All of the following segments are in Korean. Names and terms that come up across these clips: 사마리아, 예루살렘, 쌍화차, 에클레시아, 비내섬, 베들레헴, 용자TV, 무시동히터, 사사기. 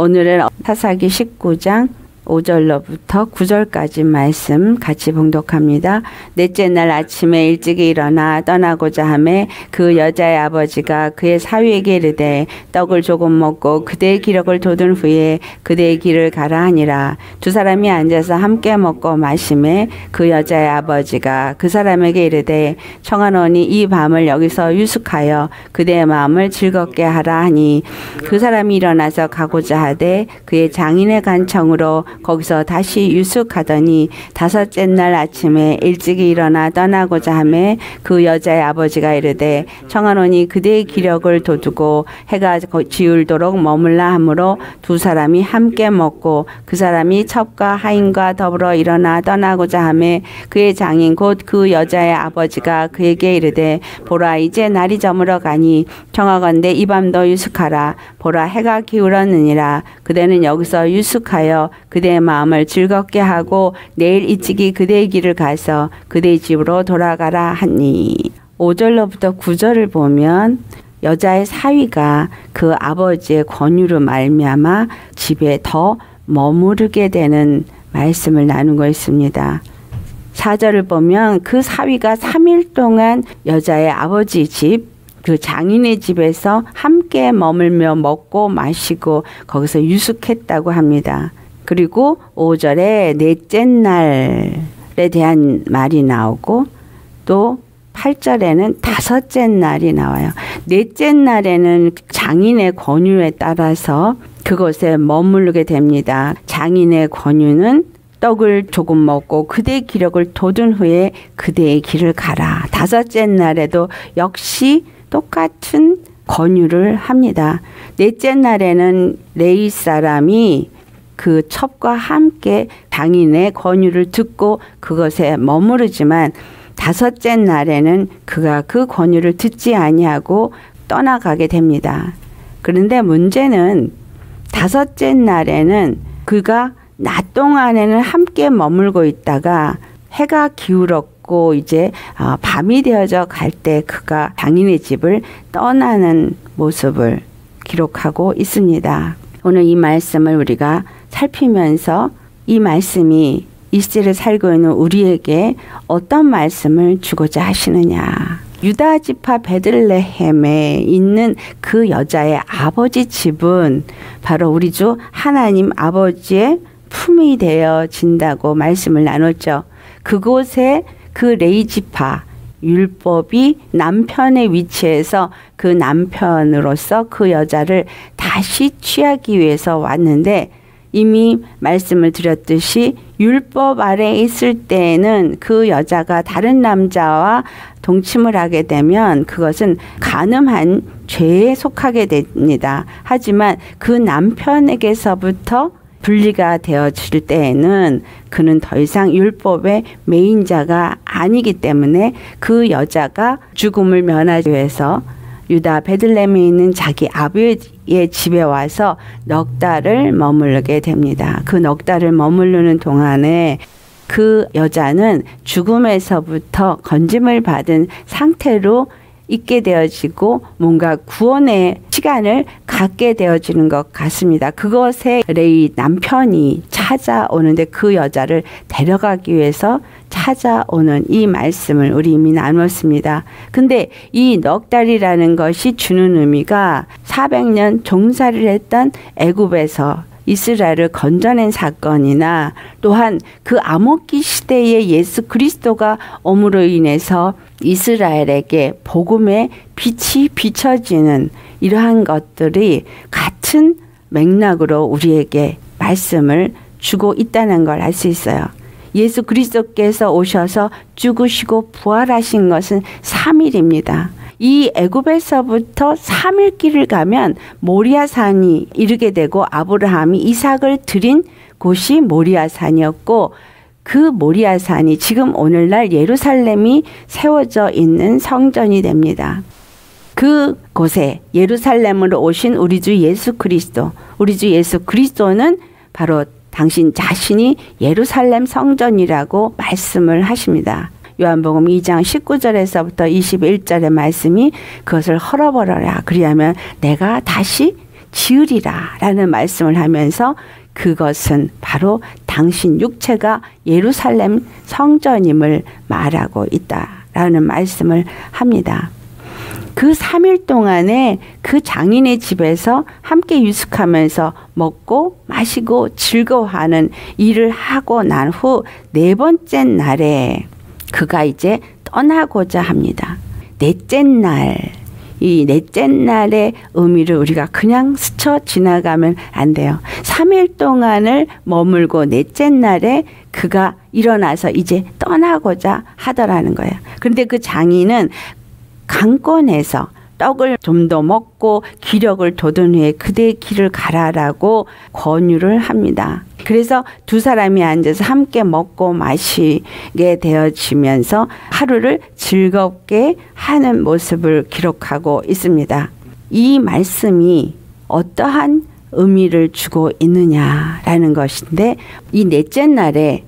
오늘은 사사기 19장 5절로부터 9절까지 말씀 같이 봉독합니다. 넷째 날 아침에 일찍이 일어나 떠나고자 하매 그 여자의 아버지가 그의 사위에게 이르되 떡을 조금 먹고 그대의 기력을 돋은 후에 그대의 길을 가라 하니라. 두 사람이 앉아서 함께 먹고 마시매 그 여자의 아버지가 그 사람에게 이르되 청하노니 이 밤을 여기서 유숙하여 그대의 마음을 즐겁게 하라 하니, 그 사람이 일어나서 가고자 하되 그의 장인의 간청으로 거기서 다시 유숙하더니 다섯째 날 아침에 일찍이 일어나 떠나고자 하며 그 여자의 아버지가 이르되 청하노니 그대의 기력을 돋우고 해가 지울도록 머물라 하므로 두 사람이 함께 먹고 그 사람이 첩과 하인과 더불어 일어나 떠나고자 하며 그의 장인 곧 그 여자의 아버지가 그에게 이르되 보라, 이제 날이 저물어 가니 청하건대 이 밤도 유숙하라. 보라, 해가 기울었느니라. 그대는 여기서 유숙하여 그대의 마음을 즐겁게 하고 내일 일찍이 그대의 길을 가서 그대의 집으로 돌아가라 하니. 5절로부터 9절을 보면 여자의 사위가 그 아버지의 권유로 말미암아 집에 더 머무르게 되는 말씀을 나누고 있습니다. 4절을 보면 그 사위가 3일 동안 여자의 아버지 집, 그 장인의 집에서 함께 머물며 먹고 마시고 거기서 유숙했다고 합니다. 그리고 5절에 넷째 날에 대한 말이 나오고 또 8절에는 다섯째 날이 나와요. 넷째 날에는 장인의 권유에 따라서 그곳에 머무르게 됩니다. 장인의 권유는 떡을 조금 먹고 그대의 기력을 돋운 후에 그대의 길을 가라. 다섯째 날에도 역시 똑같은 권유를 합니다. 넷째 날에는 레위 사람이 그 첩과 함께 장인의 권유를 듣고 그것에 머무르지만 다섯째 날에는 그가 그 권유를 듣지 아니하고 떠나가게 됩니다. 그런데 문제는 다섯째 날에는 그가 낮 동안에는 함께 머물고 있다가 해가 기울었고 이제 밤이 되어져 갈 때 그가 장인의 집을 떠나는 모습을 기록하고 있습니다. 오늘 이 말씀을 우리가 살피면서 이 말씀이 이 시대를 살고 있는 우리에게 어떤 말씀을 주고자 하시느냐. 유다 지파 베들레헴에 있는 그 여자의 아버지 집은 바로 우리 주 하나님 아버지의 품이 되어진다고 말씀을 나눴죠. 그곳에 그 레위 지파 율법이 남편의 위치에서 그 남편으로서 그 여자를 다시 취하기 위해서 왔는데, 이미 말씀을 드렸듯이 율법 아래에 있을 때에는 그 여자가 다른 남자와 동침을 하게 되면 그것은 간음한 죄에 속하게 됩니다. 하지만 그 남편에게서부터 분리가 되어질 때에는 그는 더 이상 율법의 매인자가 아니기 때문에 그 여자가 죽음을 면하기 위해서 유다 베들레헴에 있는 자기 아버지의 집에 와서 넉 달을 머무르게 됩니다. 그 넉 달을 머무르는 동안에 그 여자는 죽음에서부터 건짐을 받은 상태로 있게 되어지고 뭔가 구원의 시간을 갖게 되어지는 것 같습니다. 그것에 레이 남편이 찾아오는데 그 여자를 데려가기 위해서 찾아오는 이 말씀을 우리 이미 나눴습니다. 근데 이 넉 달이라는 것이 주는 의미가 400년 종살이를 했던 애굽에서 이스라엘을 건져낸 사건이나 또한 그 암흑기 시대의 예수 그리스도가 옴으로 인해서 이스라엘에게 복음의 빛이 비춰지는 이러한 것들이 같은 맥락으로 우리에게 말씀을 주고 있다는 걸 알 수 있어요. 예수 그리스도께서 오셔서 죽으시고 부활하신 것은 3일입니다. 이 애굽에서부터 3일 길을 가면 모리아산이 이르게 되고 아브라함이 이삭을 드린 곳이 모리아산이었고, 그 모리아산이 지금 오늘날 예루살렘이 세워져 있는 성전이 됩니다. 그곳에 예루살렘으로 오신 우리 주 예수 그리스도, 우리 주 예수 그리스도는 바로 당신 자신이 예루살렘 성전이라고 말씀을 하십니다. 요한복음 2장 19절에서부터 21절의 말씀이 그것을 헐어버려라. 그리하면 내가 다시 지으리라 라는 말씀을 하면서 그것은 바로 당신 육체가 예루살렘 성전임을 말하고 있다라는 말씀을 합니다. 그 3일 동안에 그 장인의 집에서 함께 유숙하면서 먹고 마시고 즐거워하는 일을 하고 난 후 4번째 날에 그가 이제 떠나고자 합니다. 넷째 날, 이 넷째 날의 의미를 우리가 그냥 스쳐 지나가면 안 돼요. 3일 동안을 머물고 넷째 날에 그가 일어나서 이제 떠나고자 하더라는 거예요. 그런데 그 장인은 강권해서 떡을 좀 더 먹고 기력을 돋은 후에 그대의 길을 가라라고 권유를 합니다. 그래서 두 사람이 앉아서 함께 먹고 마시게 되어지면서 하루를 즐겁게 하는 모습을 기록하고 있습니다. 이 말씀이 어떠한 의미를 주고 있느냐라는 것인데, 이 넷째 날에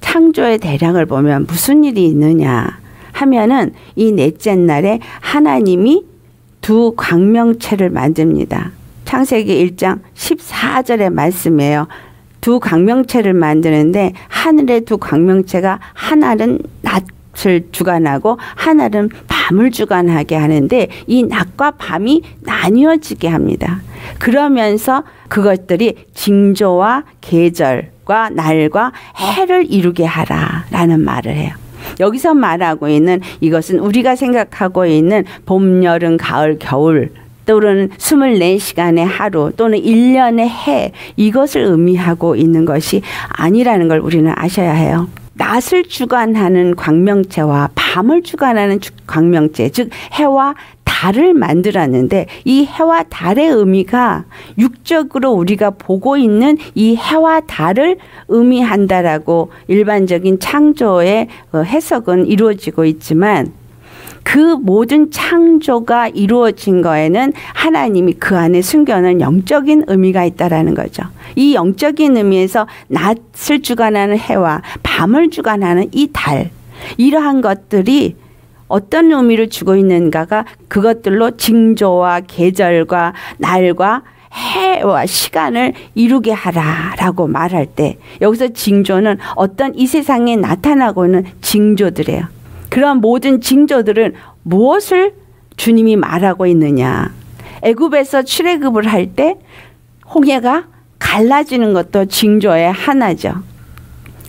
창조의 대략을 보면 무슨 일이 있느냐 하면은, 이 넷째 날에 하나님이 두 광명체를 만듭니다. 창세기 1장 14절의 말씀이에요. 두 광명체를 만드는데, 하늘의 두 광명체가 하나는 낮을 주관하고 하나는 밤을 주관하게 하는데, 이 낮과 밤이 나뉘어지게 합니다. 그러면서 그것들이 징조와 계절과 날과 해를 이루게 하라라는 말을 해요. 여기서 말하고 있는 이것은 우리가 생각하고 있는 봄, 여름, 가을, 겨울 또는 24시간의 하루 또는 1년의 해, 이것을 의미하고 있는 것이 아니라는 걸 우리는 아셔야 해요. 낮을 주관하는 광명체와 밤을 주관하는 광명체, 즉 해와 달을 만들었는데, 이 해와 달의 의미가 육적으로 우리가 보고 있는 이 해와 달을 의미한다라고 일반적인 창조의 해석은 이루어지고 있지만, 그 모든 창조가 이루어진 거에는 하나님이 그 안에 숨겨놓은 영적인 의미가 있다라는 거죠. 이 영적인 의미에서 낮을 주관하는 해와 밤을 주관하는 이 달, 이러한 것들이 어떤 의미를 주고 있는가가 그것들로 징조와 계절과 날과 해와 시간을 이루게 하라라고 말할 때, 여기서 징조는 어떤 이 세상에 나타나고 있는 징조들이에요. 그런 모든 징조들은 무엇을 주님이 말하고 있느냐. 애굽에서 출애굽을 할 때 홍해가 갈라지는 것도 징조의 하나죠.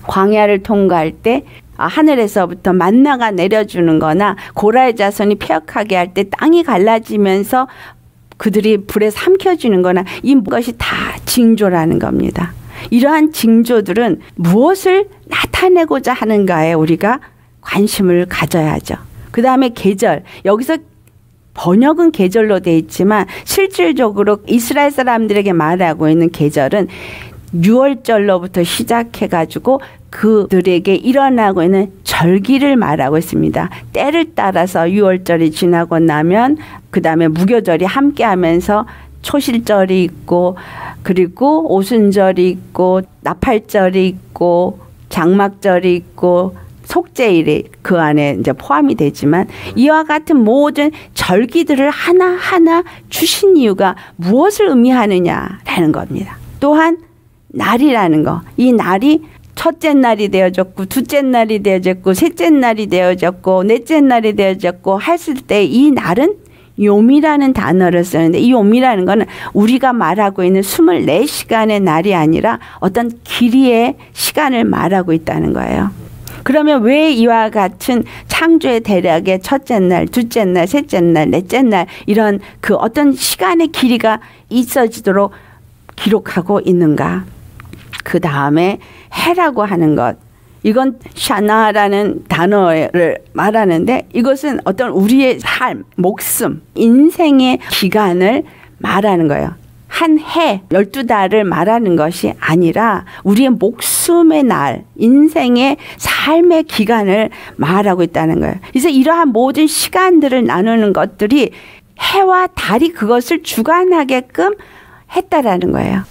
광야를 통과할 때 하늘에서부터 만나가 내려주는 거나, 고라의 자손이 폐역하게 할 때 땅이 갈라지면서 그들이 불에 삼켜지는 거나, 이것이 다 징조라는 겁니다. 이러한 징조들은 무엇을 나타내고자 하는가에 우리가 관심을 가져야죠. 그 다음에 계절, 여기서 번역은 계절로 돼 있지만 실질적으로 이스라엘 사람들에게 말하고 있는 계절은 유월절로부터 시작해가지고 그들에게 일어나고 있는 절기를 말하고 있습니다. 때를 따라서 유월절이 지나고 나면 그 다음에 무교절이 함께하면서 초실절이 있고, 그리고 오순절이 있고, 나팔절이 있고, 장막절이 있고, 속죄일이 그 안에 이제 포함이 되지만, 이와 같은 모든 절기들을 하나하나 주신 이유가 무엇을 의미하느냐라는 겁니다. 또한 날이라는 거, 이 날이 첫째 날이 되어졌고, 둘째 날이 되어졌고, 셋째 날이 되어졌고, 넷째 날이 되어졌고 했을 때, 이 날은 욤이라는 단어를 쓰는데, 이 욤이라는 거는 우리가 말하고 있는 24시간의 날이 아니라 어떤 길이의 시간을 말하고 있다는 거예요. 그러면 왜 이와 같은 창조의 대략의 첫째 날, 둘째 날, 셋째 날, 넷째 날, 이런 그 어떤 시간의 길이가 있어지도록 기록하고 있는가? 그 다음에 해라고 하는 것, 이건 샤나라는 단어를 말하는데, 이것은 어떤 우리의 삶, 목숨, 인생의 기간을 말하는 거예요. 한 해, 12달을 말하는 것이 아니라 우리의 목숨의 날, 인생의 삶의 기간을 말하고 있다는 거예요. 그래서 이러한 모든 시간들을 나누는 것들이 해와 달이 그것을 주관하게끔 했다라는 거예요.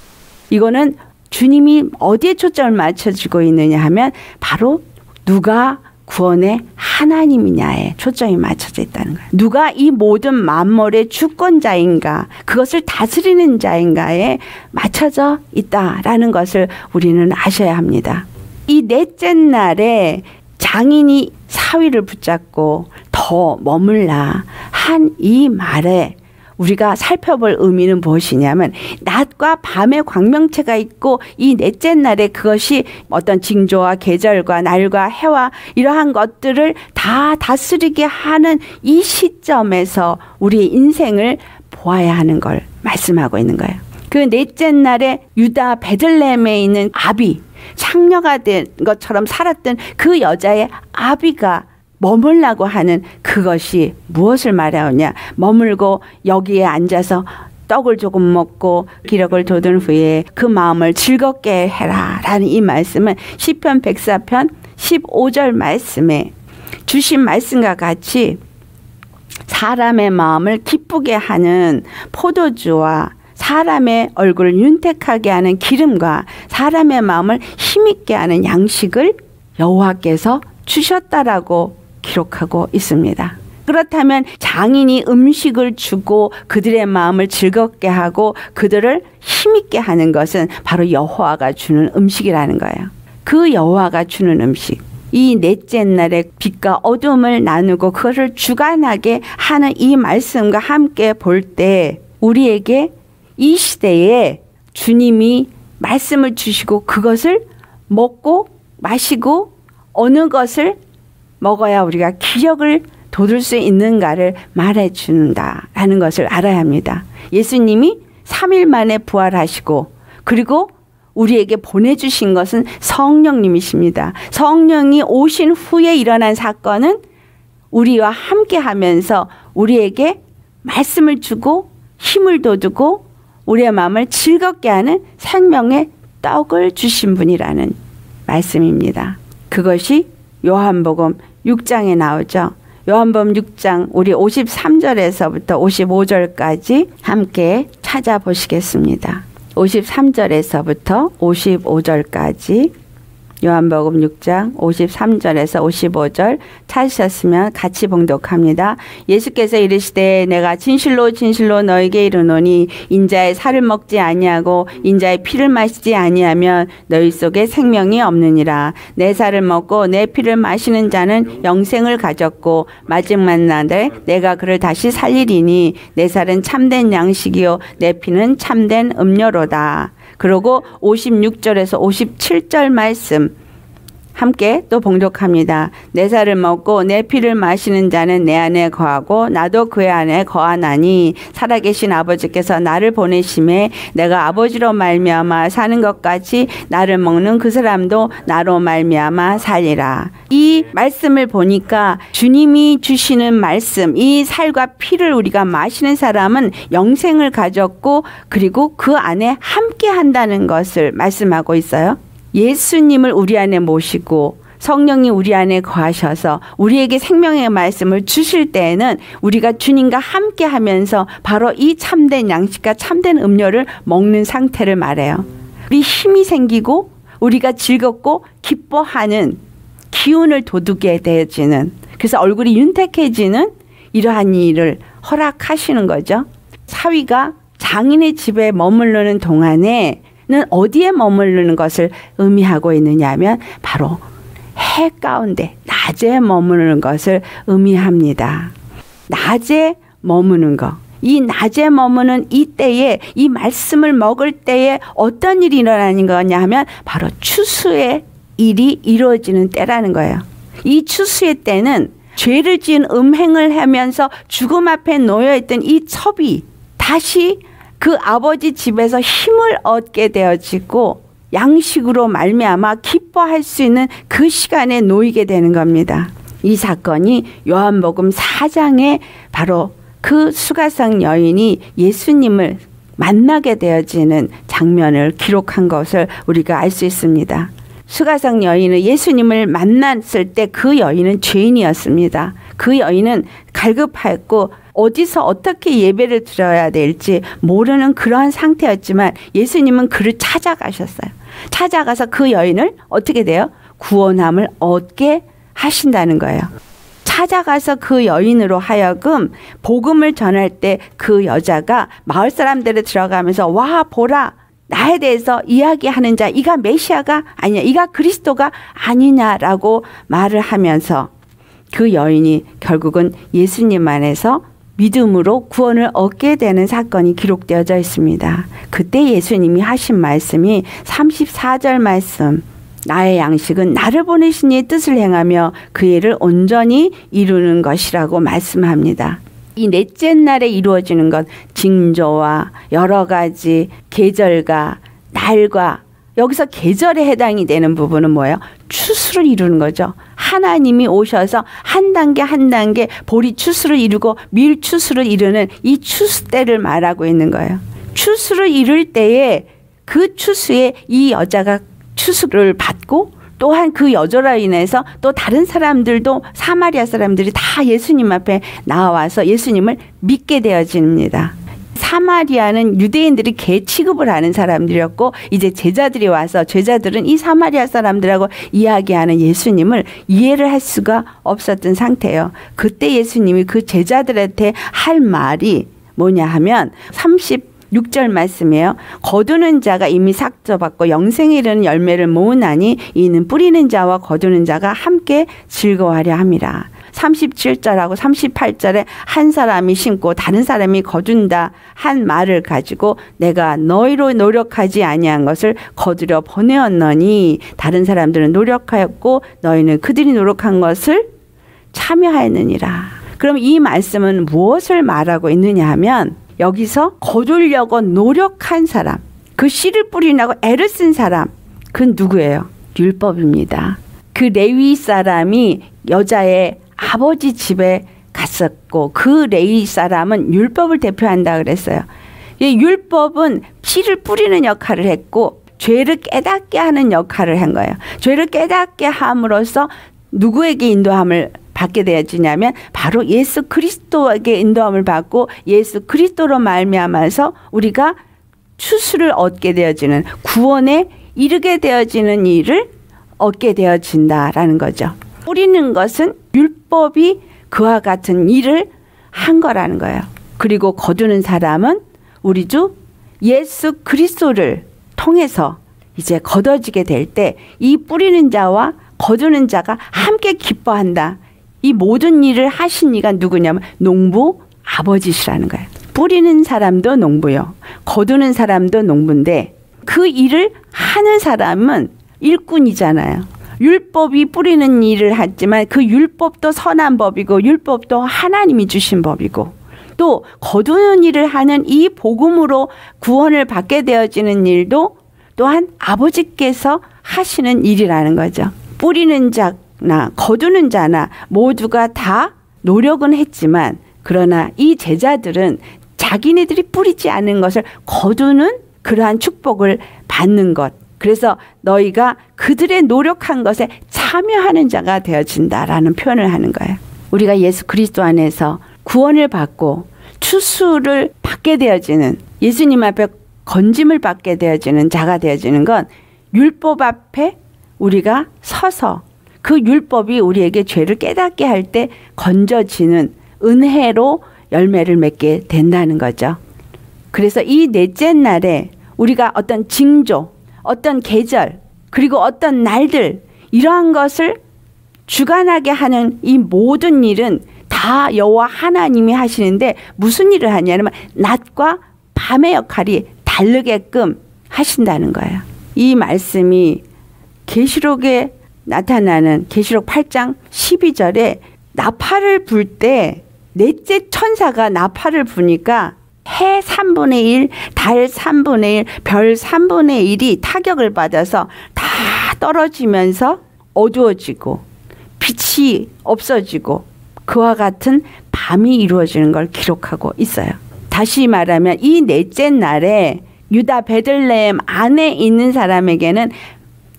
이거는 주님이 어디에 초점을 맞춰주고 있느냐 하면, 바로 누가 구원의 하나님이냐에 초점이 맞춰져 있다는 거예요. 누가 이 모든 만물의 주권자인가, 그것을 다스리는 자인가에 맞춰져 있다라는 것을 우리는 아셔야 합니다. 이 넷째 날에 장인이 사위를 붙잡고 더 머물라 한 이 말에 우리가 살펴볼 의미는 무엇이냐면, 낮과 밤의 광명체가 있고 이 넷째 날에 그것이 어떤 징조와 계절과 날과 해와 이러한 것들을 다 다스리게 하는 이 시점에서 우리의 인생을 보아야 하는 걸 말씀하고 있는 거예요. 그 넷째 날에 유다 베들레헴에 있는 아비, 창녀가 된 것처럼 살았던 그 여자의 아비가 머물라고 하는 그것이 무엇을 말하느냐, 머물고 여기에 앉아서 떡을 조금 먹고 기력을 돋은 후에 그 마음을 즐겁게 해라 라는 이 말씀은 시편 104편 15절 말씀에 주신 말씀과 같이 사람의 마음을 기쁘게 하는 포도주와 사람의 얼굴을 윤택하게 하는 기름과 사람의 마음을 힘있게 하는 양식을 여호와께서 주셨다라고 기록하고 있습니다. 그렇다면 장인이 음식을 주고 그들의 마음을 즐겁게 하고 그들을 힘있게 하는 것은 바로 여호와가 주는 음식이라는 거예요. 그 여호와가 주는 음식, 이 넷째 날에 빛과 어둠을 나누고 그것을 주관하게 하는 이 말씀과 함께 볼 때 우리에게 이 시대에 주님이 말씀을 주시고 그것을 먹고 마시고 어느 것을 먹어야 우리가 기력을 돋울 수 있는가를 말해준다라는 것을 알아야 합니다. 예수님이 3일 만에 부활하시고 그리고 우리에게 보내주신 것은 성령님이십니다. 성령이 오신 후에 일어난 사건은 우리와 함께하면서 우리에게 말씀을 주고 힘을 돋우고 우리의 마음을 즐겁게 하는 생명의 떡을 주신 분이라는 말씀입니다. 그것이 요한복음 6장에 나오죠. 요한복음 6장 우리 53절에서부터 55절까지 함께 찾아보시겠습니다. 53절에서부터 55절까지 요한복음 6장 53절에서 55절 찾으셨으면 같이 봉독합니다. 예수께서 이르시되 내가 진실로 진실로 너에게 이르노니 인자의 살을 먹지 아니하고 인자의 피를 마시지 아니하면 너희 속에 생명이 없느니라. 내 살을 먹고 내 피를 마시는 자는 영생을 가졌고 마지막 날에 내가 그를 다시 살리리니 내 살은 참된 양식이요 내 피는 참된 음료로다. 그러고 56절에서 57절 말씀 함께 또 봉독합니다. 내 살을 먹고 내 피를 마시는 자는 내 안에 거하고 나도 그의 안에 거하나니 살아계신 아버지께서 나를 보내심에 내가 아버지로 말미암아 사는 것 같이 나를 먹는 그 사람도 나로 말미암아 살리라. 이 말씀을 보니까 주님이 주시는 말씀, 이 살과 피를 우리가 마시는 사람은 영생을 가졌고 그리고 그 안에 함께 한다는 것을 말씀하고 있어요. 예수님을 우리 안에 모시고 성령이 우리 안에 거하셔서 우리에게 생명의 말씀을 주실 때에는 우리가 주님과 함께 하면서 바로 이 참된 양식과 참된 음료를 먹는 상태를 말해요. 우리 힘이 생기고 우리가 즐겁고 기뻐하는 기운을 돋우게 되어지는, 그래서 얼굴이 윤택해지는 이러한 일을 허락하시는 거죠. 사위가 장인의 집에 머무르는 동안에 는 어디에 머무르는 것을 의미하고 있느냐 하면 바로 해 가운데 낮에 머무르는 것을 의미합니다. 낮에 머무는 것, 이 낮에 머무는 이 때에, 이 말씀을 먹을 때에 어떤 일이 일어나는 거냐 하면 바로 추수의 일이 이루어지는 때라는 거예요. 이 추수의 때는 죄를 지은 음행을 하면서 죽음 앞에 놓여있던 이 첩이 다시 그 아버지 집에서 힘을 얻게 되어지고 양식으로 말미암아 기뻐할 수 있는 그 시간에 놓이게 되는 겁니다. 이 사건이 요한복음 4장에 바로 그 수가성 여인이 예수님을 만나게 되어지는 장면을 기록한 것을 우리가 알 수 있습니다. 수가성 여인은 예수님을 만났을 때 그 여인은 죄인이었습니다. 그 여인은 갈급했고 어디서 어떻게 예배를 드려야 될지 모르는 그러한 상태였지만 예수님은 그를 찾아가셨어요. 찾아가서 그 여인을 어떻게 돼요? 구원함을 얻게 하신다는 거예요. 찾아가서 그 여인으로 하여금 복음을 전할 때 그 여자가 마을 사람들에 들어가면서 와 보라 나에 대해서 이야기하는 자 이가 메시아가 아니냐 이가 그리스도가 아니냐라고 말을 하면서 그 여인이 결국은 예수님 안에서 믿음으로 구원을 얻게 되는 사건이 기록되어져 있습니다. 그때 예수님이 하신 말씀이 34절 말씀 나의 양식은 나를 보내신 이의 뜻을 행하며 그 일을 온전히 이루는 것이라고 말씀합니다. 이 넷째 날에 이루어지는 것 징조와 여러 가지 계절과 날과 여기서 계절에 해당이 되는 부분은 뭐예요? 추수를 이루는 거죠. 하나님이 오셔서 한 단계 한 단계 보리 추수를 이루고 밀 추수를 이루는 이 추수 때를 말하고 있는 거예요. 추수를 이룰 때에 그 추수에 이 여자가 추수를 받고 또한 그 여자로 인해서 또 다른 사람들도 사마리아 사람들이 다 예수님 앞에 나와서 예수님을 믿게 되어집니다. 사마리아는 유대인들이 개 취급을 하는 사람들이었고 이제 제자들이 와서 제자들은 이 사마리아 사람들하고 이야기하는 예수님을 이해를 할 수가 없었던 상태예요. 그때 예수님이 그 제자들한테 할 말이 뭐냐 하면 36절 말씀이에요. 거두는 자가 이미 삭조받고 영생에 이르는 열매를 모으나니 이는 뿌리는 자와 거두는 자가 함께 즐거워하려 함이라. 37절하고 38절에 한 사람이 심고 다른 사람이 거둔다 한 말을 가지고 내가 너희로 노력하지 아니한 것을 거두려 보내었느니 다른 사람들은 노력하였고 너희는 그들이 노력한 것을 참여하였느니라. 그럼 이 말씀은 무엇을 말하고 있느냐 하면 여기서 거두려고 노력한 사람, 그 씨를 뿌리려고 애를 쓴 사람, 그건 누구예요? 율법입니다. 그 레위 사람이 여자의 아버지 집에 갔었고 그 레위 사람은 율법을 대표한다 그랬어요. 이 율법은 씨를 뿌리는 역할을 했고 죄를 깨닫게 하는 역할을 한 거예요. 죄를 깨닫게 함으로써 누구에게 인도함을 받게 되어지냐면 바로 예수 그리스도에게 인도함을 받고 예수 그리스도로 말미암아서 우리가 추수를 얻게 되어지는 구원에 이르게 되어지는 일을 얻게 되어진다라는 거죠. 뿌리는 것은 율법이 그와 같은 일을 한 거라는 거예요. 그리고 거두는 사람은 우리 주 예수 그리스도를 통해서 이제 거둬지게 될 때 이 뿌리는 자와 거두는 자가 함께 기뻐한다. 이 모든 일을 하신 이가 누구냐면 농부 아버지시라는 거예요. 뿌리는 사람도 농부요. 거두는 사람도 농부인데 그 일을 하는 사람은 일꾼이잖아요. 율법이 뿌리는 일을 하지만 그 율법도 선한 법이고 율법도 하나님이 주신 법이고 또 거두는 일을 하는 이 복음으로 구원을 받게 되어지는 일도 또한 아버지께서 하시는 일이라는 거죠. 뿌리는 자나 거두는 자나 모두가 다 노력은 했지만 그러나 이 제자들은 자기네들이 뿌리지 않은 것을 거두는 그러한 축복을 받는 것. 그래서 너희가 그들의 노력한 것에 참여하는 자가 되어진다라는 표현을 하는 거예요. 우리가 예수 그리스도 안에서 구원을 받고 추수를 받게 되어지는 예수님 앞에 건짐을 받게 되어지는 자가 되어지는 건 율법 앞에 우리가 서서 그 율법이 우리에게 죄를 깨닫게 할 때 건져지는 은혜로 열매를 맺게 된다는 거죠. 그래서 이 넷째 날에 우리가 어떤 징조 어떤 계절 그리고 어떤 날들 이러한 것을 주관하게 하는 이 모든 일은 다 여호와 하나님이 하시는데 무슨 일을 하냐면 낮과 밤의 역할이 다르게끔 하신다는 거예요. 이 말씀이 계시록에 나타나는 계시록 8장 12절에 나팔을 불 때 넷째 천사가 나팔을 부니까 해 3분의 1, 달 3분의 1, 별 3분의 1이 타격을 받아서 다 떨어지면서 어두워지고 빛이 없어지고 그와 같은 밤이 이루어지는 걸 기록하고 있어요. 다시 말하면 이 넷째 날에 유다 베들레헴 안에 있는 사람에게는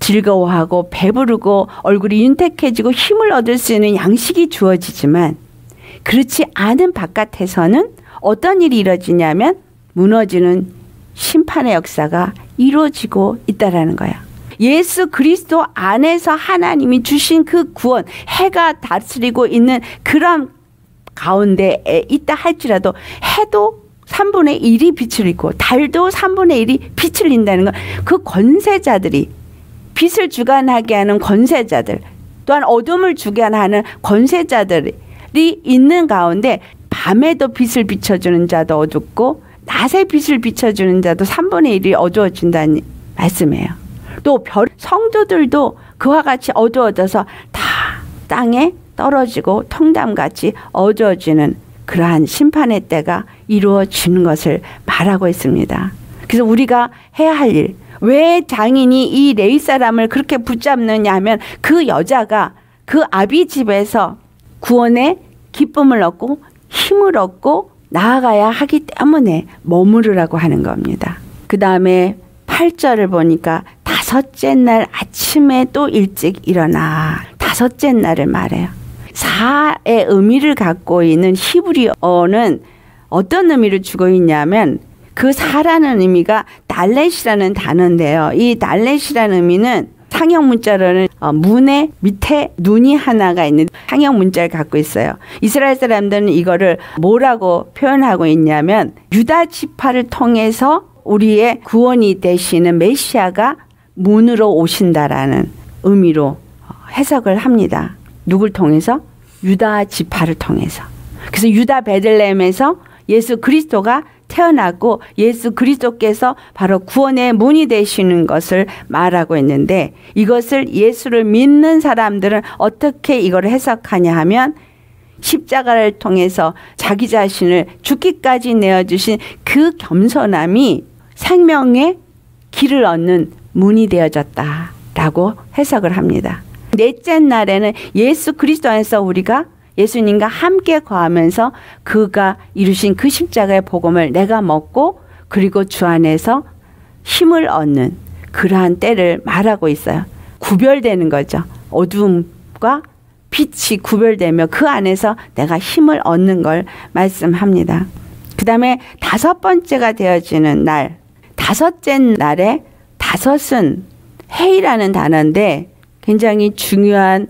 즐거워하고 배부르고 얼굴이 윤택해지고 힘을 얻을 수 있는 양식이 주어지지만 그렇지 않은 바깥에서는 어떤 일이 이루어지냐면 무너지는 심판의 역사가 이루어지고 있다라는 거야. 예수 그리스도 안에서 하나님이 주신 그 구원, 해가 다스리고 있는 그런 가운데에 있다 할지라도 해도 3분의 1이 빛을 잃고 달도 3분의 1이 빛을 잃는다는 건 그 권세자들이, 빛을 주관하게 하는 권세자들, 또한 어둠을 주관하는 권세자들이 있는 가운데 밤에도 빛을 비춰주는 자도 어둡고 낮에 빛을 비춰주는 자도 3분의 1이 어두워진다는 말씀이에요. 또 별 성도들도 그와 같이 어두워져서 다 땅에 떨어지고 통담같이 어두워지는 그러한 심판의 때가 이루어지는 것을 말하고 있습니다. 그래서 우리가 해야 할 일, 왜 장인이 이 레위 사람을 그렇게 붙잡느냐 하면 그 여자가 그 아비 집에서 구원의 기쁨을 얻고 힘을 얻고 나아가야 하기 때문에 머무르라고 하는 겁니다. 그 다음에 8절을 보니까 다섯째 날 아침에 또 일찍 일어나, 다섯째 날을 말해요. 4의 의미를 갖고 있는 히브리어는 어떤 의미를 주고 있냐면 그 4라는 의미가 달렛이라는 단어인데요. 이 달렛이라는 의미는 상형 문자로는 문의 밑에 눈이 하나가 있는 상형 문자를 갖고 있어요. 이스라엘 사람들은 이거를 뭐라고 표현하고 있냐면 유다 지파를 통해서 우리의 구원이 되시는 메시아가 문으로 오신다라는 의미로 해석을 합니다. 누굴 통해서? 유다 지파를 통해서. 그래서 유다 베들레헴에서 예수 그리스도가 태어났고 예수 그리스도께서 바로 구원의 문이 되시는 것을 말하고 있는데, 이것을 예수를 믿는 사람들은 어떻게 이걸 해석하냐 하면 십자가를 통해서 자기 자신을 죽기까지 내어주신 그 겸손함이 생명의 길을 얻는 문이 되어졌다라고 해석을 합니다. 넷째 날에는 예수 그리스도 안에서 우리가 예수님과 함께 거하면서 그가 이루신 그 십자가의 복음을 내가 먹고 그리고 주 안에서 힘을 얻는 그러한 때를 말하고 있어요. 구별되는 거죠. 어둠과 빛이 구별되며 그 안에서 내가 힘을 얻는 걸 말씀합니다. 그 다음에 다섯 번째가 되어지는 날, 다섯째 날에 다섯은 해이라는 단어인데 굉장히 중요한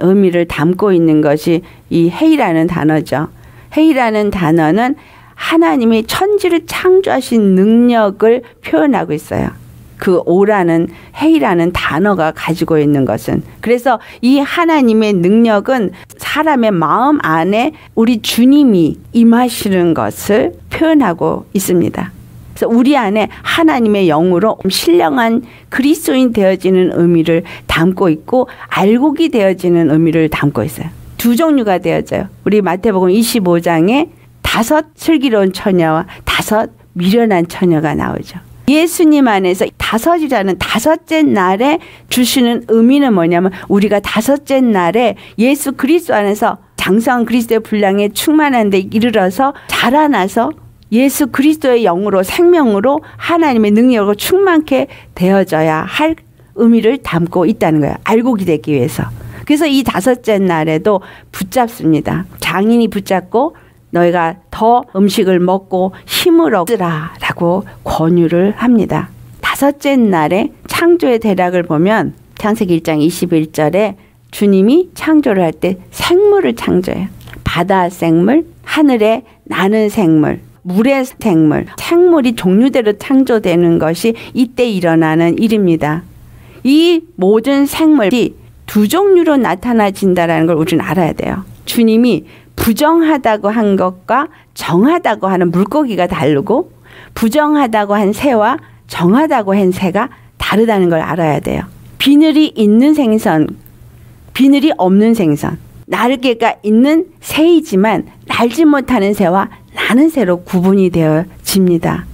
의미를 담고 있는 것이 이 해이라는 단어죠. 해이라는 단어는 하나님이 천지를 창조하신 능력을 표현하고 있어요. 그 오라는 해이라는 단어가 가지고 있는 것은, 그래서 이 하나님의 능력은 사람의 마음 안에 우리 주님이 임하시는 것을 표현하고 있습니다. 그래서 우리 안에 하나님의 영으로 신령한 그리스도인 되어지는 의미를 담고 있고 알곡이 되어지는 의미를 담고 있어요. 두 종류가 되어져요. 우리 마태복음 25장에 다섯 슬기로운 처녀와 다섯 미련한 처녀가 나오죠. 예수님 안에서 다섯이라는 다섯째 날에 주시는 의미는 뭐냐면 우리가 다섯째 날에 예수 그리스도 안에서 장성한 그리스도의 분량에 충만한 데 이르러서 자라나서 예수 그리스도의 영으로 생명으로 하나님의 능력으로 충만케 되어져야 할 의미를 담고 있다는 거예요. 알곡이 되기 위해서. 그래서 이 다섯째 날에도 붙잡습니다. 장인이 붙잡고 너희가 더 음식을 먹고 힘을 얻으라 라고 권유를 합니다. 다섯째 날에 창조의 대략을 보면 창세기 1장 21절에 주님이 창조를 할 때 생물을 창조해요. 바다 생물, 하늘에 나는 생물, 물의 생물, 생물이 종류대로 창조되는 것이 이때 일어나는 일입니다. 이 모든 생물이 두 종류로 나타나진다라는 걸 우리는 알아야 돼요. 주님이 부정하다고 한 것과 정하다고 하는 물고기가 다르고 부정하다고 한 새와 정하다고 한 새가 다르다는 걸 알아야 돼요. 비늘이 있는 생선, 비늘이 없는 생선, 날개가 있는 새이지만 날지 못하는 새와 나는 새로 구분이 되어집니다.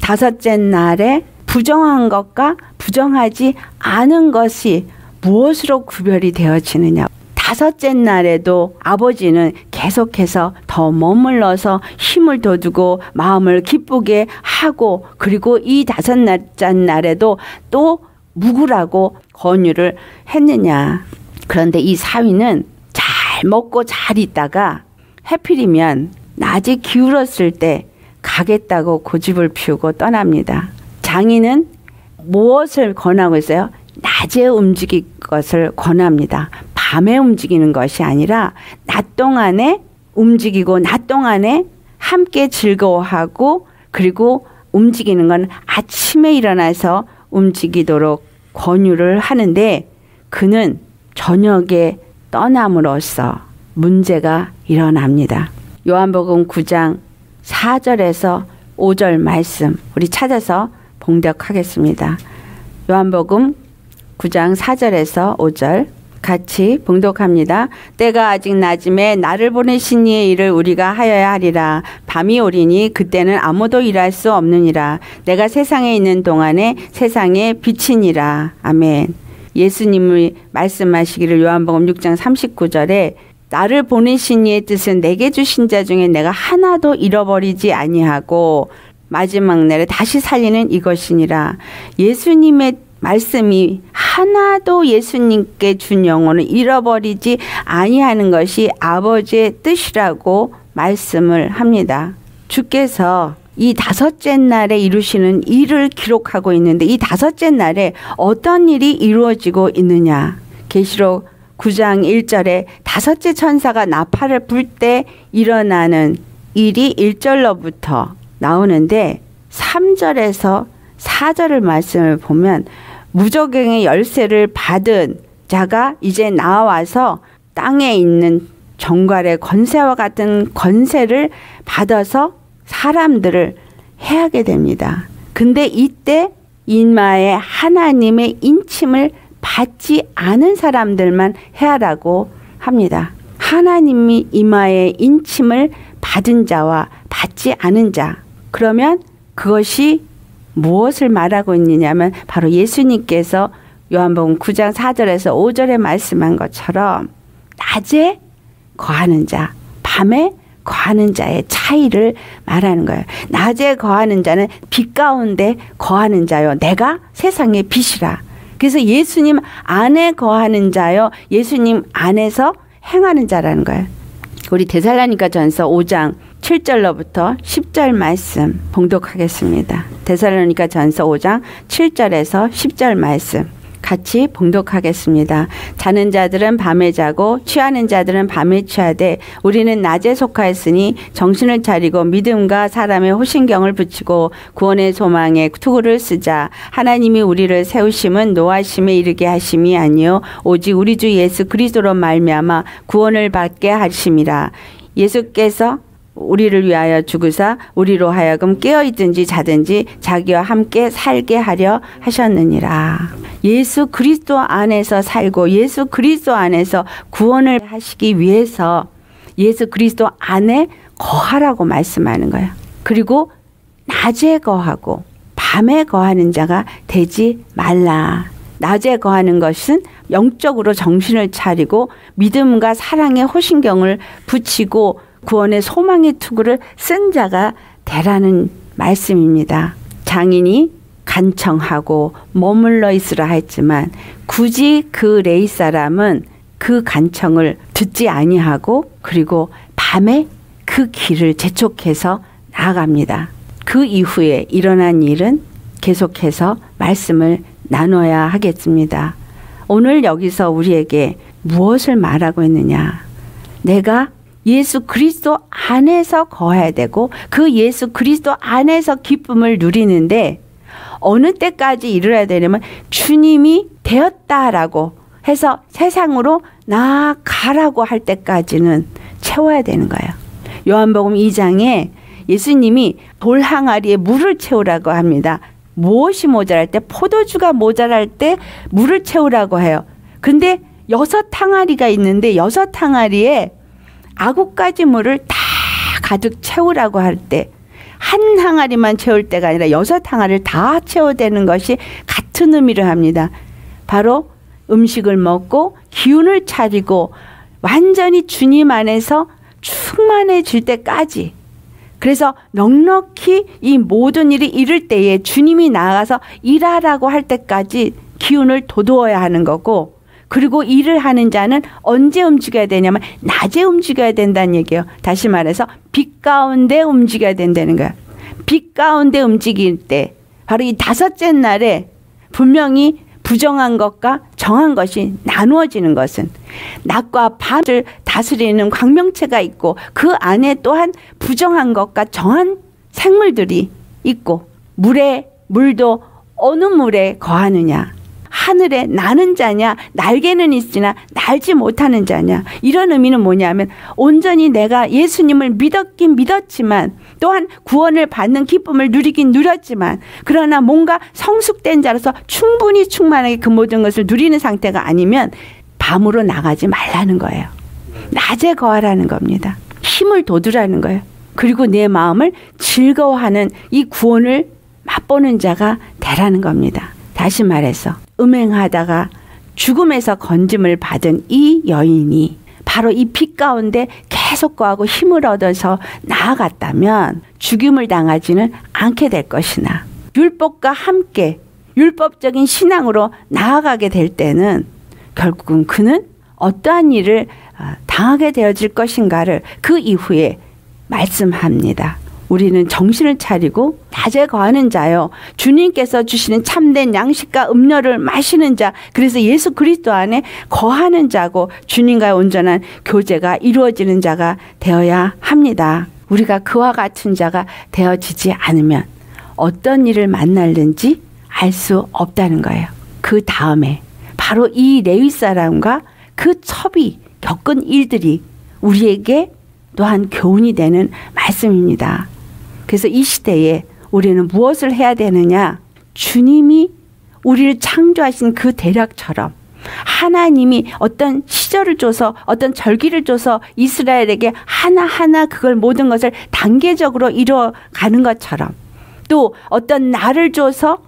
다섯째 날에 부정한 것과 부정하지 않은 것이 무엇으로 구별이 되어지느냐. 다섯째 날에도 아버지는 계속해서 더 머물러서 힘을 돋우고 마음을 기쁘게 하고, 그리고 이 다섯째 날에도 또 묵으라고 권유를 했느냐. 그런데 이 사위는 잘 먹고 잘 있다가 해필이면 낮이 기울었을 때 가겠다고 고집을 피우고 떠납니다. 장인은 무엇을 권하고 있어요? 낮에 움직일 것을 권합니다. 밤에 움직이는 것이 아니라 낮 동안에 움직이고 낮 동안에 함께 즐거워하고 그리고 움직이는 건 아침에 일어나서 움직이도록 권유를 하는데 그는 저녁에 떠남으로써 문제가 일어납니다. 요한복음 9장 4절에서 5절 말씀 우리 찾아서 봉독하겠습니다. 요한복음 9장 4절에서 5절 같이 봉독합니다. 때가 아직 낮음에 나를 보내신 이의 일을 우리가 하여야 하리라. 밤이 오리니 그때는 아무도 일할 수 없느니라. 내가 세상에 있는 동안에 세상의 빛이니라. 아멘. 예수님이 말씀하시기를 요한복음 6장 39절에 나를 보내신 이의 뜻은 내게 주신 자 중에 내가 하나도 잃어버리지 아니하고 마지막 날에 다시 살리는 이것이니라. 예수님의 말씀이 하나도 예수님께 준 영혼을 잃어버리지 아니하는 것이 아버지의 뜻이라고 말씀을 합니다. 주께서 이 다섯째 날에 이루시는 일을 기록하고 있는데 이 다섯째 날에 어떤 일이 이루어지고 있느냐. 계시록 9장 1절에 다섯째 천사가 나팔을 불 때 일어나는 일이 1절로부터 나오는데 3절에서 4절을 말씀을 보면 무저갱의 열쇠를 받은 자가 이제 나와서 땅에 있는 정갈의 권세와 같은 권세를 받아서 사람들을 해하게 됩니다. 근데 이때 인마의 하나님의 인침을 받지 않은 사람들만 해하라고 합니다. 하나님이 인마의 인침을 받은 자와 받지 않은 자. 그러면 그것이 무엇을 말하고 있느냐면 바로 예수님께서 요한복음 9장 4절에서 5절에 말씀한 것처럼 낮에 거하는 자, 밤에 거하는 자의 차이를 말하는 거예요. 낮에 거하는 자는 빛 가운데 거하는 자요. 내가 세상의 빛이라. 그래서 예수님 안에 거하는 자요. 예수님 안에서 행하는 자라는 거예요. 우리 데살로니가 전서 5장 7절로부터 10절 말씀 봉독하겠습니다. 데살로니가 전서 5장 7절에서 10절 말씀 같이 봉독하겠습니다. 자는 자들은 밤에 자고 취하는 자들은 밤에 취하되 우리는 낮에 속하였으니 정신을 차리고 믿음과 사람의 호신경을 붙이고 구원의 소망에 투구를 쓰자. 하나님이 우리를 세우심은 노하심에 이르게 하심이 아니요 오직 우리 주 예수 그리스도로 말미암아 구원을 받게 하심이라. 예수께서 우리를 위하여 죽으사 우리로 하여금 깨어있든지 자든지 자기와 함께 살게 하려 하셨느니라. 예수 그리스도 안에서 살고 예수 그리스도 안에서 구원을 하시기 위해서 예수 그리스도 안에 거하라고 말씀하는 거예요. 그리고 낮에 거하고 밤에 거하는 자가 되지 말라. 낮에 거하는 것은 영적으로 정신을 차리고 믿음과 사랑의 호신경을 붙이고 구원의 소망의 투구를 쓴 자가 되라는 말씀입니다. 장인이 간청하고 머물러 있으라 했지만 굳이 그 레이 사람은 그 간청을 듣지 아니하고 그리고 밤에 그 길을 재촉해서 나아갑니다. 그 이후에 일어난 일은 계속해서 말씀을 나눠야 하겠습니다. 오늘 여기서 우리에게 무엇을 말하고 있느냐. 내가 예수 그리스도 안에서 거해야 되고 그 예수 그리스도 안에서 기쁨을 누리는데 어느 때까지 이르러야 되냐면 주님이 되었다라고 해서 세상으로 나아가라고 할 때까지는 채워야 되는 거예요. 요한복음 2장에 예수님이 돌항아리에 물을 채우라고 합니다. 무엇이 모자랄 때 포도주가 모자랄 때 물을 채우라고 해요. 근데 6항아리가 있는데 6항아리에 아구까지 물을 다 가득 채우라고 할 때 한 항아리만 채울 때가 아니라 6항아리를 다 채워대는 것이 같은 의미를 합니다. 바로 음식을 먹고 기운을 차리고 완전히 주님 안에서 충만해질 때까지 그래서 넉넉히 이 모든 일이 이를 때에 주님이 나가서 일하라고 할 때까지 기운을 돋워야 하는 거고 그리고 일을 하는 자는 언제 움직여야 되냐면 낮에 움직여야 된다는 얘기예요. 다시 말해서 빛 가운데 움직여야 된다는 거야. 빛 가운데 움직일 때 바로 이 다섯째 날에 분명히 부정한 것과 정한 것이 나누어지는 것은 낮과 밤을 다스리는 광명체가 있고 그 안에 또한 부정한 것과 정한 생물들이 있고 물에 물도 어느 물에 거하느냐 하늘에 나는 자냐 날개는 있으나 날지 못하는 자냐 이런 의미는 뭐냐면 온전히 내가 예수님을 믿었긴 믿었지만 또한 구원을 받는 기쁨을 누리긴 누렸지만 그러나 뭔가 성숙된 자로서 충분히 충만하게 그 모든 것을 누리는 상태가 아니면 밤으로 나가지 말라는 거예요. 낮에 거하라는 겁니다. 힘을 돋우라는 거예요. 그리고 내 마음을 즐거워하는 이 구원을 맛보는 자가 되라는 겁니다. 다시 말해서 음행하다가 죽음에서 건짐을 받은 이 여인이 바로 이 빛 가운데 계속 거하고 힘을 얻어서 나아갔다면 죽임을 당하지는 않게 될 것이나 율법과 함께 율법적인 신앙으로 나아가게 될 때는 결국은 그는 어떠한 일을 당하게 되어질 것인가를 그 이후에 말씀합니다. 우리는 정신을 차리고 낮에 거하는 자요 주님께서 주시는 참된 양식과 음료를 마시는 자 그래서 예수 그리스도 안에 거하는 자고 주님과의 온전한 교제가 이루어지는 자가 되어야 합니다. 우리가 그와 같은 자가 되어지지 않으면 어떤 일을 만날는지 알 수 없다는 거예요. 그 다음에 바로 이 레위 사람과 그 첩이 겪은 일들이 우리에게 또한 교훈이 되는 말씀입니다. 그래서 이 시대에 우리는 무엇을 해야 되느냐? 주님이 우리를 창조하신 그 대략처럼 하나님이 어떤 시절을 줘서 어떤 절기를 줘서 이스라엘에게 하나하나 그걸 모든 것을 단계적으로 이뤄가는 것처럼 또 어떤 날을 줘서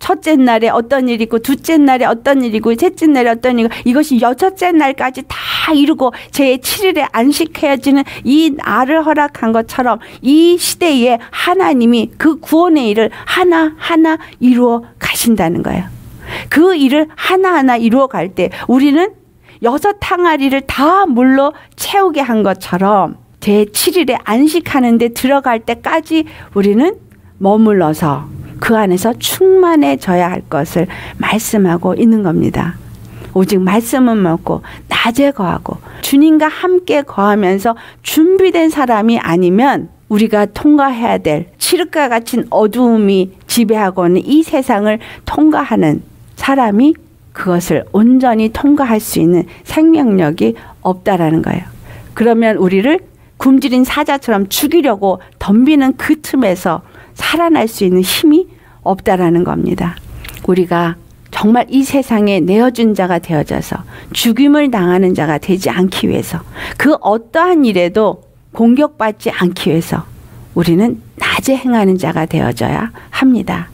첫째 날에 어떤 일이고 둘째 날에 어떤 일이고 셋째 날에 어떤 일이고 이것이 여섯째 날까지 다 이루고 제7일에 안식해야지는 이 날을 허락한 것처럼 이 시대에 하나님이 그 구원의 일을 하나하나 이루어 가신다는 거예요. 그 일을 하나하나 이루어 갈 때 우리는 여섯 항아리를 다 물로 채우게 한 것처럼 제7일에 안식하는 데 들어갈 때까지 우리는 머물러서 그 안에서 충만해져야 할 것을 말씀하고 있는 겁니다. 오직 말씀은 먹고 낮에 거하고 주님과 함께 거하면서 준비된 사람이 아니면 우리가 통과해야 될 칠흑과 같은 어두움이 지배하고는 이 세상을 통과하는 사람이 그것을 온전히 통과할 수 있는 생명력이 없다라는 거예요. 그러면 우리를 굶주린 사자처럼 죽이려고 덤비는 그 틈에서 살아날 수 있는 힘이 없다라는 겁니다. 우리가 정말 이 세상에 내어준 자가 되어져서 죽임을 당하는 자가 되지 않기 위해서 그 어떠한 일에도 공격받지 않기 위해서 우리는 낮에 행하는 자가 되어져야 합니다.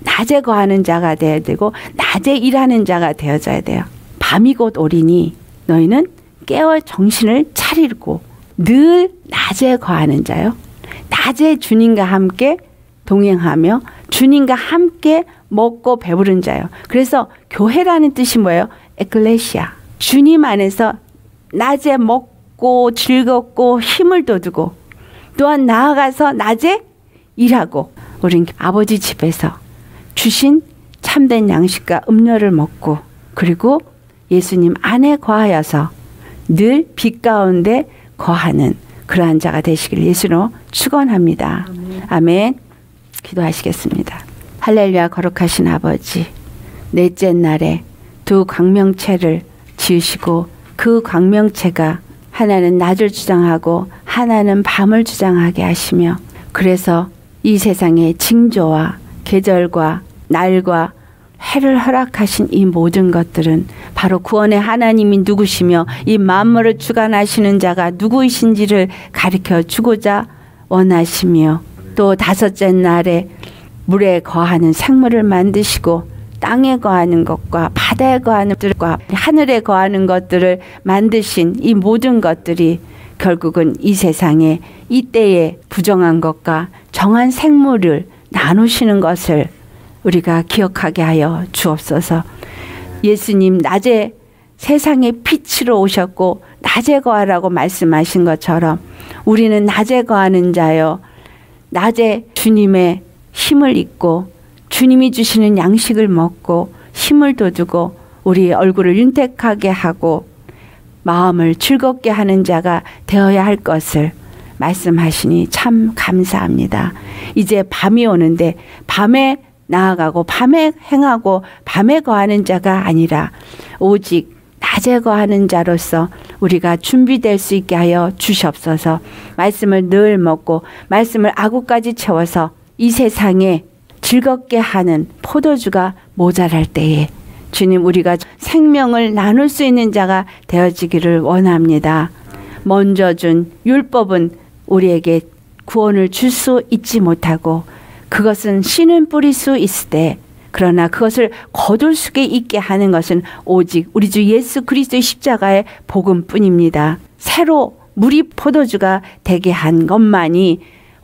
낮에 거하는 자가 되어야 되고 낮에 일하는 자가 되어져야 돼요. 밤이 곧 오리니 너희는 깨어 정신을 차리고 늘 낮에 거하는 자요 낮에 주님과 함께 동행하며 주님과 함께 먹고 배부른 자요. 그래서 교회라는 뜻이 뭐예요? 에클레시아. 주님 안에서 낮에 먹고 즐겁고 힘을 돋우고 또한 나아가서 낮에 일하고 우린 아버지 집에서 주신 참된 양식과 음료를 먹고 그리고 예수님 안에 거하여서 늘 빛 가운데 거하는 그러한 자가 되시기를 예수로 축원합니다. 아멘. 아멘. 기도하시겠습니다. 할렐루야. 거룩하신 아버지, 넷째 날에 두 광명체를 지으시고 그 광명체가 하나는 낮을 주장하고 하나는 밤을 주장하게 하시며 그래서 이 세상의 징조와 계절과 날과 해를 허락하신 이 모든 것들은 바로 구원의 하나님이 누구시며 이 만물을 주관하시는 자가 누구이신지를 가르쳐 주고자 원하시며 또 다섯째 날에 물에 거하는 생물을 만드시고 땅에 거하는 것과 바다에 거하는 것들과 하늘에 거하는 것들을 만드신 이 모든 것들이 결국은 이 세상에 이때에 부정한 것과 정한 생물을 나누시는 것을 우리가 기억하게 하여 주옵소서. 예수님 낮에 세상의 빛으로 오셨고 낮에 거하라고 말씀하신 것처럼 우리는 낮에 거하는 자여 낮에 주님의 힘을 입고 주님이 주시는 양식을 먹고 힘을 돋우고 우리 얼굴을 윤택하게 하고 마음을 즐겁게 하는 자가 되어야 할 것을 말씀하시니 참 감사합니다. 이제 밤이 오는데 밤에 나아가고 밤에 행하고 밤에 거하는 자가 아니라 오직 낮에 거하는 자로서 우리가 준비될 수 있게 하여 주시옵소서. 말씀을 늘 먹고 말씀을 아구까지 채워서 이 세상에 즐겁게 하는 포도주가 모자랄 때에 주님, 우리가 생명을 나눌 수 있는 자가 되어지기를 원합니다. 먼저 준 율법은 우리에게 구원을 줄 수 있지 못하고 그것은 씨는 뿌릴 수 있을 때, 그러나 그것을 거둘 수 있게 하는 것은 오직 우리 주 예수 그리스도의 십자가의 복음뿐입니다. 새로 물이 포도주가 되게 한 것만이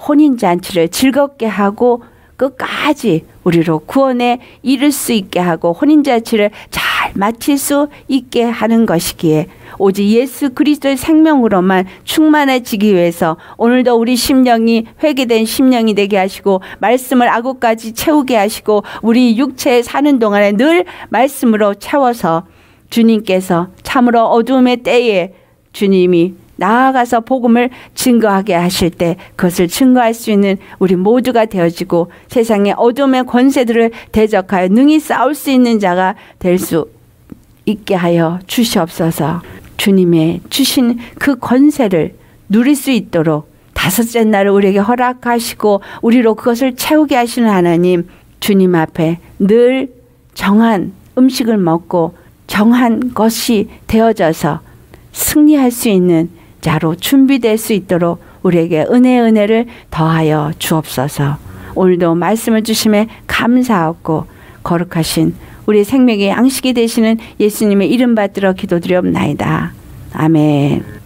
혼인잔치를 즐겁게 하고 끝까지 우리로 구원에 이를 수 있게 하고 혼인잔치를 잘 마칠 수 있게 하는 것이기에 오직 예수 그리스도의 생명으로만 충만해지기 위해서 오늘도 우리 심령이 회개된 심령이 되게 하시고 말씀을 아구까지 채우게 하시고 우리 육체에 사는 동안에 늘 말씀으로 채워서 주님께서 참으로 어두움의 때에 주님이 나아가서 복음을 증거하게 하실 때 그것을 증거할 수 있는 우리 모두가 되어지고 세상의 어둠의 권세들을 대적하여 능히 싸울 수 있는 자가 될 수 있게 하여 주시옵소서. 주님의 주신 그 권세를 누릴 수 있도록 다섯째 날을 우리에게 허락하시고 우리로 그것을 채우게 하시는 하나님, 주님 앞에 늘 정한 음식을 먹고 정한 것이 되어져서 승리할 수 있는 자로 준비될 수 있도록 우리에게 은혜를 더하여 주옵소서. 오늘도 말씀을 주심에 감사하고 거룩하신 우리 생명의 양식이 되시는 예수님의 이름 받들어 기도드리옵나이다. 아멘.